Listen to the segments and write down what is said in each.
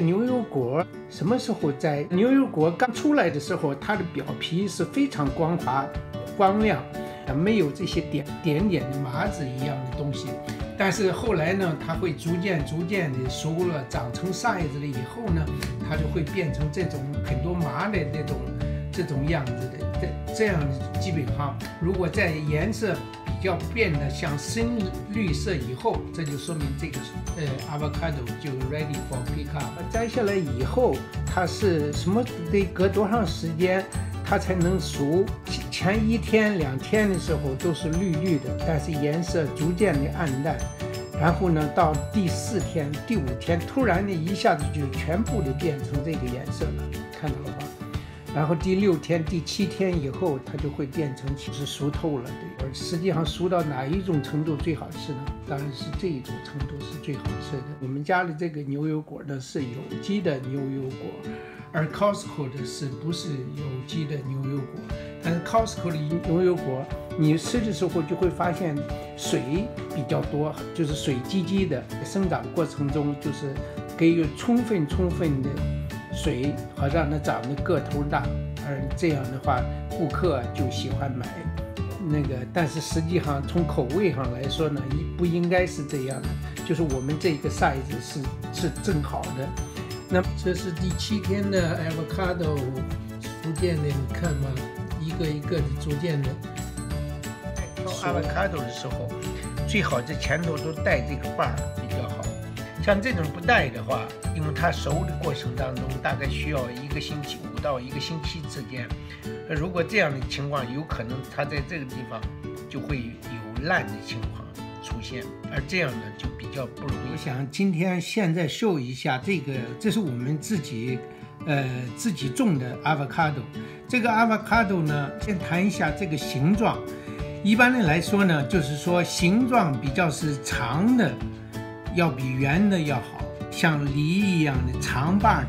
牛油果什么时候摘？牛油果刚出来的时候，它的表皮是非常光滑、光亮，没有这些点点的麻子一样的东西。但是后来呢，它会逐渐的熟了，长成 size 了以后呢，它就会变成这种很多麻的这种样子的。这样基本上，如果在颜色比较变得像深绿色以后，这就说明这个avocado 就 ready for pick up。摘下来以后，它是什么得隔多长时间它才能熟？前一天两天的时候都是绿绿的，但是颜色逐渐的暗淡。然后呢，到第四天、第五天，突然的一下子就全部的变成这个颜色了，看到了吧？然后第六天、第七天以后，它就会变成其实熟透了。对，而实际上熟到哪一种程度最好吃呢？当然是这一种程度是最好吃的。我们家的这个牛油果呢是有机的牛油果，而 Costco 的是不是有机的牛油果？但是 Costco 的牛油果，你吃的时候就会发现水比较多，就是水唧唧的，生长过程中就是给予充分的水，好让它长得个头大，而这样的话，顾客就喜欢买那个。但是实际上从口味上来说呢，不应该是这样的，就是我们这个 size 是正好的。那这是第七天的 avocado， 逐渐的，你看嘛，一个一个的逐渐的。挑 avocado 的时候，最好这前头都带这个把比较好。像这种不带的话，因为它熟的过程当中，大概需要1个星期5到1个星期之间。如果这样的情况，有可能它在这个地方就会有烂的情况出现，而这样呢就比较不容易。我想现在秀一下这个，这是我们自己种的 avocado。这个 avocado 呢，先谈一下这个形状。一般的来说呢，就是说形状比较是长的，要比圆的要好，像梨一样的长把的，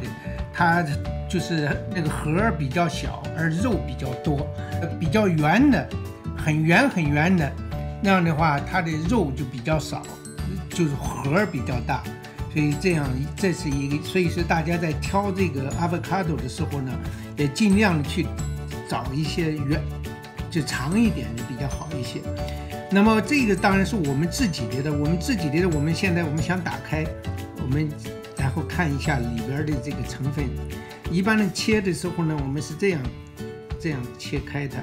它就是那个核比较小，而肉比较多。比较圆的，很圆的，那样的话它的肉就比较少，就是核比较大。所以这样，这是一个，所以说大家在挑这个 avocado 的时候呢，也尽量去找一些圆，就长一点的比较好一些。那么这个当然是我们自己的，我们想打开，我们然后看一下里边的这个成分。一般的切的时候呢，我们是这样切开它，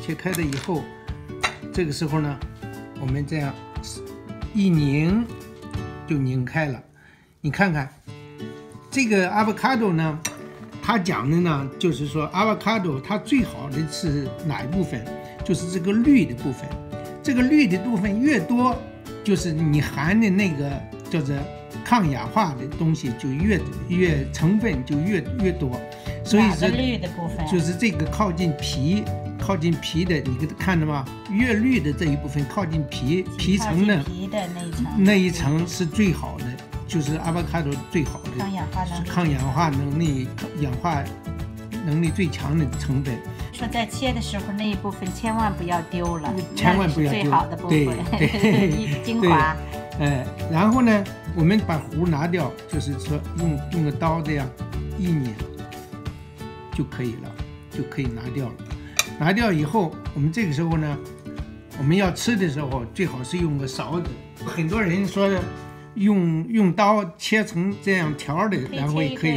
切开了以后，这个时候呢，我们这样一拧就拧开了。你看看这个 avocado 呢，它讲的呢就是说 avocado 它最好的是哪一部分，就是这个绿的部分。这个绿的部分越多，就是你含的那个叫做抗氧化的东西就越成分就越多，所以是绿的部分，就是这个靠近皮的，你看到吗？越绿的这一部分靠近皮层的那一层是最好的，就是 avocado 最好的抗氧化能力最强的成分。说在切的时候那一部分千万不要丢了，千万不要丢，最好的部分，对，精华。然后呢，我们把核拿掉，就是说用个刀这样一拧就可以了，就可以拿掉了。拿掉以后，我们这个时候呢，我们要吃的时候最好是用个勺子。很多人说用刀切成这样条的，然后也可以。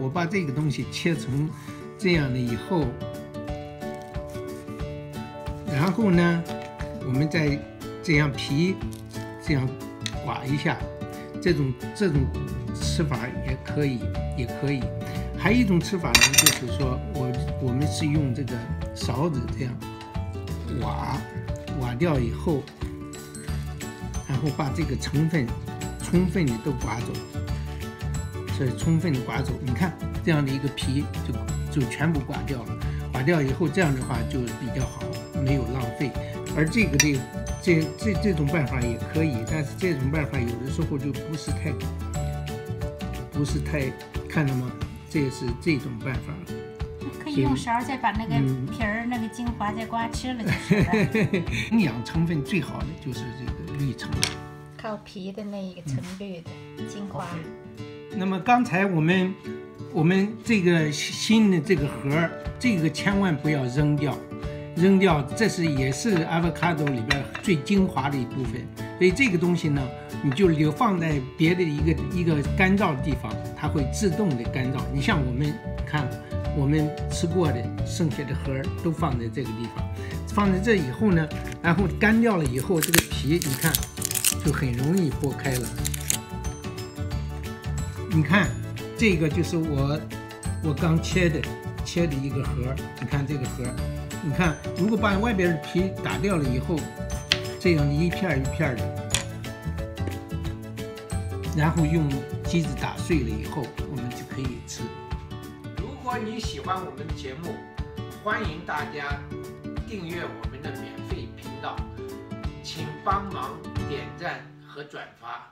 我把这个东西切成这样的以后，然后呢，我们再这样皮这样刮一下，这种吃法也可以。还有一种吃法呢，就是说我们是用这个勺子这样刮掉以后，然后把这个成分充分的都刮走。充分的刮走，你看这样的一个皮就全部刮掉了。刮掉以后，这样的话就比较好，没有浪费。而这种办法也可以，但是这种办法有的时候就不是太，看到吗？这是这种办法。可以用勺再把那个皮儿、那个精华再刮吃了就是了。营养成分最好的就是这个绿成分，靠皮的那一个纯绿的精华。那么刚才我们这个新的这个盒儿，这个千万不要扔掉，扔掉这是也是 avocado 里边最精华的一部分。所以这个东西呢，你就留放在别的一个干燥的地方，它会自动的干燥。你像我们看我们吃过的剩下的盒儿都放在这个地方，放在这以后呢，然后干掉了以后，这个皮你看就很容易剥开了。你看，这个就是我刚切的一个盒。你看这个盒，你看，如果把外边的皮打掉了以后，这样一片一片的，然后用机子打碎了以后，我们就可以吃。如果你喜欢我们的节目，欢迎大家订阅我们的免费频道，请帮忙点赞和转发。